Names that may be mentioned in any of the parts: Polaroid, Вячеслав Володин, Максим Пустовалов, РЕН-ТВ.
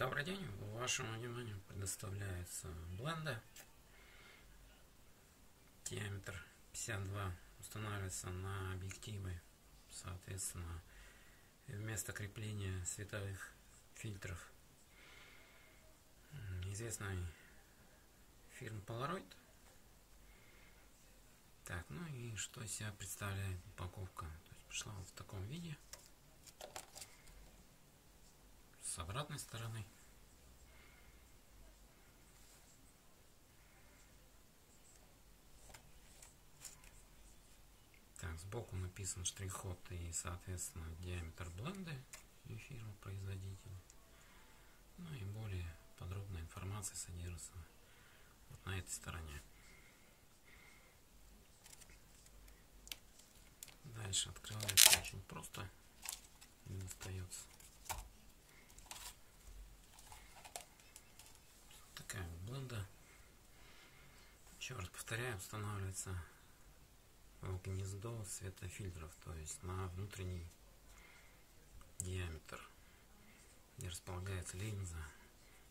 Добрый день, вашему вниманию предоставляется бленда. Диаметр 52 устанавливается на объективы. Соответственно, вместо крепления световых фильтров известной фирмы Polaroid. Так, ну и что из себя представляет упаковка? То есть пришла вот в таком виде. С обратной стороны. Так, сбоку написан штрих-код и, соответственно, диаметр бленды и фирма производителя. Ну и более подробная информация содержится вот на этой стороне. Дальше открывается очень просто. Не достается. Такая бленда. Еще раз повторяю, устанавливается в гнездо светофильтров, то есть на внутренний диаметр, где располагается линза.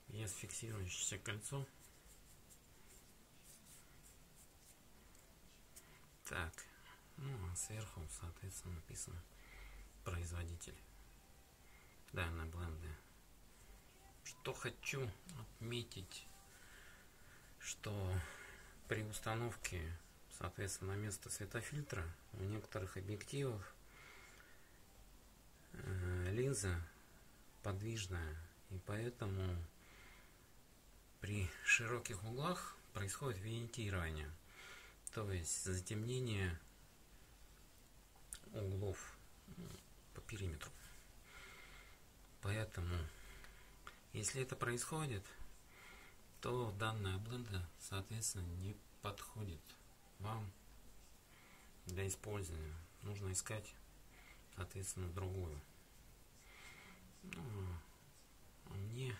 Есть фиксирующееся кольцо. Так, ну а сверху, соответственно, написано производитель данной бленды. Что хочу отметить, что при установке, соответственно, на место светофильтра у некоторых объективов линза подвижная, и поэтому при широких углах происходит винтирование, то есть затемнение углов по периметру. Поэтому если это происходит, то данная бленда, соответственно, не подходит вам для использования. Нужно искать, соответственно, другую. Ну, а мне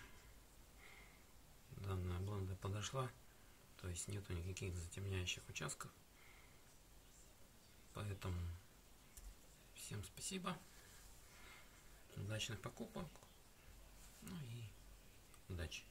данная бленда подошла, то есть нету никаких затемняющих участков. Поэтому всем спасибо, удачных покупок, ну и удачи!